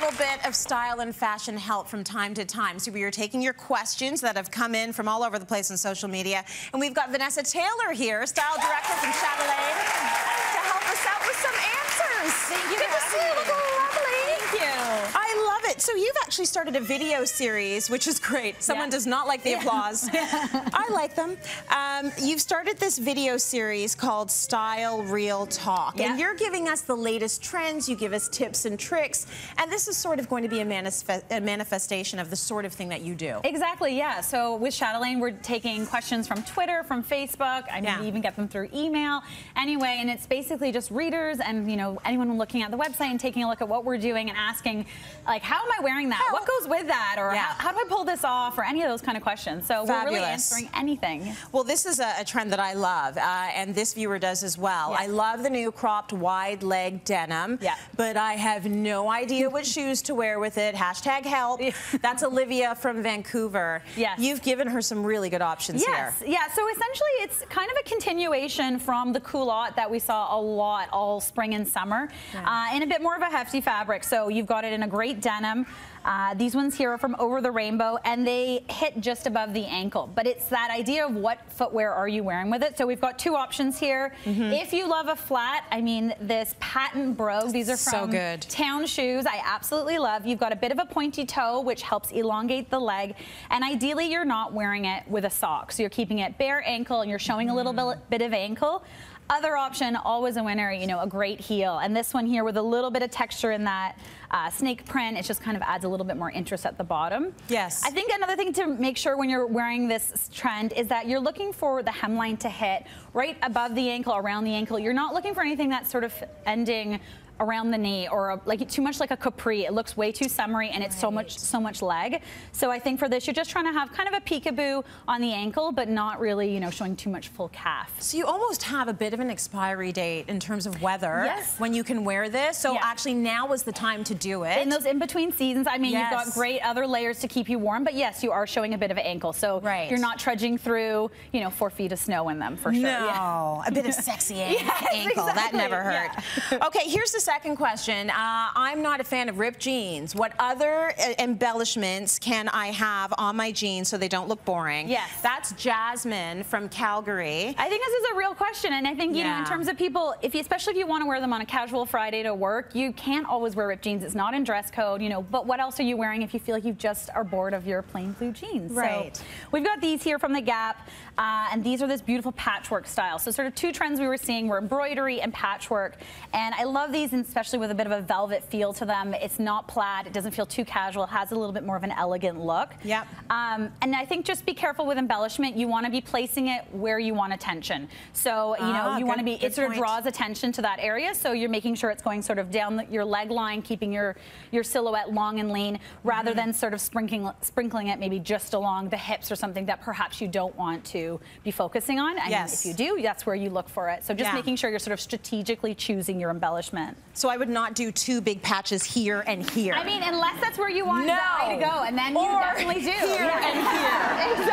little bit of style and fashion help from time to time. So we are taking your questions that have come in from all over the place on social media. And we've got Vanessa Taylor here, style director from Chatelaine, to help us out with some answers. Thank you. Good to see you, lovely. Thank you. I love it. So you've actually started a video series, which is great. Someone does not like the applause. I like them. You've started this video series called Style Real Talk, and you're giving us the latest trends. You give us tips and tricks, and this is sort of going to be a manifestation of the sort of thing that you do. Exactly, yeah. So with Chatelaine, we're taking questions from Twitter, from Facebook. I even get them through email. Anyway, and it's basically just readers and, you know, anyone looking at the website and taking a look at what we're doing and asking, like, how am I wearing that? What goes with that? Or how do I pull this off? Or any of those kind of questions. So we're really answering anything. Well, this is a trend that I love, and this viewer does as well. I love the new cropped wide leg denim, but I have no idea what shoes to wear with it. Hashtag help. That's Olivia from Vancouver. You've given her some really good options here. Yeah, so essentially it's kind of a continuation from the culotte that we saw a lot all spring and summer, in a bit more of a hefty fabric. So you've got it in a great denim. These ones here are from Over the Rainbow, and they hit just above the ankle. But it's that idea of what footwear are you wearing with it. So we've got two options here. If you love a flat, I mean, this patent brogue, these are from Town Shoes. I absolutely love. You've got a bit of a pointy toe, which helps elongate the leg. And ideally, you're not wearing it with a sock. So you're keeping it bare ankle, and you're showing a little bit of ankle. Other option, always a winner, you know, a great heel. And this one here with a little bit of texture in that snake print, it just kind of adds a little bit more interest at the bottom. I think another thing to make sure when you're wearing this trend is that you're looking for the hemline to hit right above the ankle, around the ankle. You're not looking for anything that's sort of ending around the knee or like too much like a capri. It looks way too summery, and it's so much leg. So I think for this, you're just trying to have kind of a peekaboo on the ankle, but not really, you know, showing too much full calf. So you almost have a bit of an expiry date in terms of weather when you can wear this. So actually now is the time to do it. In those in-between seasons, I mean, you've got great other layers to keep you warm, but you are showing a bit of an ankle. So you're not trudging through, you know, 4 feet of snow in them for sure. A bit of sexy ankle. That never hurt. Okay, here's the second question. I'm not a fan of ripped jeans. What other embellishments can I have on my jeans so they don't look boring? That's Jasmine from Calgary. I think this is a real question, and I think you know, in terms of people, if you, especially if you want to wear them on a casual Friday to work, you can't always wear ripped jeans. It's not in dress code, you know. But what else are you wearing if you feel like you just are bored of your plain blue jeans? So we've got these here from the Gap, and these are this beautiful patchwork style. So sort of two trends we were seeing were embroidery and patchwork, and I love these. Especially with a bit of a velvet feel to them. It's not plaid. It doesn't feel too casual. It has a little bit more of an elegant look. And I think just be careful with embellishment. You want to be placing it where you want attention. So, you know, you want to be, it sort of draws attention to that area. So you're making sure it's going sort of down the, your leg line, keeping your silhouette long and lean, rather than sort of sprinkling it maybe just along the hips or something that perhaps you don't want to be focusing on. I mean, if you do, that's where you look for it. So just making sure you're sort of strategically choosing your embellishment. So I would not do two big patches here and here. I mean, unless that's where you want the eye to go, and then you definitely do. Here and here.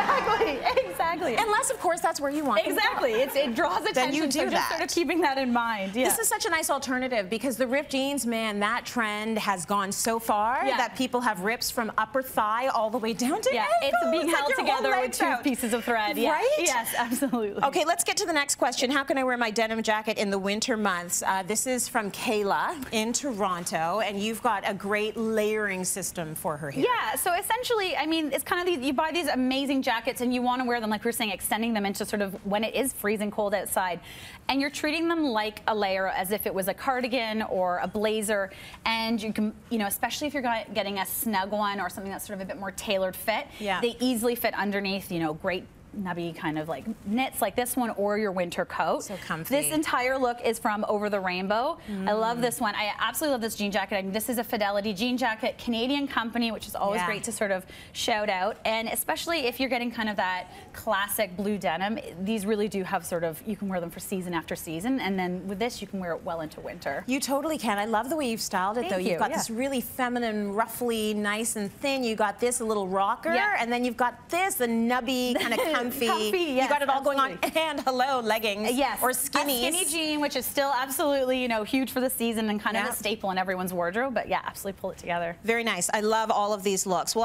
Exactly. Unless, of course, that's where you want. It draws attention. Then you do that. Just sort of keeping that in mind. This is such a nice alternative, because the ripped jeans, man, that trend has gone so far that people have rips from upper thigh all the way down to ankle. It's being held together with two pieces of thread. Yes, absolutely. Okay, let's get to the next question. How can I wear my denim jacket in the winter months? This is from Kayla in Toronto, and you've got a great layering system for her here. So essentially, I mean, it's kind of these, you buy these amazing jackets and you want to wear them, like we were saying, extending them into sort of when it is freezing cold outside, and you're treating them like a layer, as if it was a cardigan or a blazer. And you can, you know, especially if you're getting a snug one or something that's sort of a bit more tailored fit, they easily fit underneath, you know, great nubby kind of like knits like this one, or your winter coat. So comfy. This entire look is from Over the Rainbow. I love this one. I absolutely love this jean jacket. I mean, this is a Fidelity jean jacket, Canadian company, which is always great to sort of shout out. And especially if you're getting kind of that classic blue denim, these really do have sort of, you can wear them for season after season. And then with this, you can wear it well into winter. You totally can. I love the way you've styled it. Thank you. You've got this really feminine, ruffly, nice and thin. You got this, a little rocker, and then you've got this, the nubby kind of comfy. Yes, you got it all absolutely. Going on. And hello, leggings. Yes. Or skinnies. A skinny jean, which is still absolutely, you know, huge for the season and kind of a staple in everyone's wardrobe. But yeah, absolutely pull it together. Very nice. I love all of these looks. Well,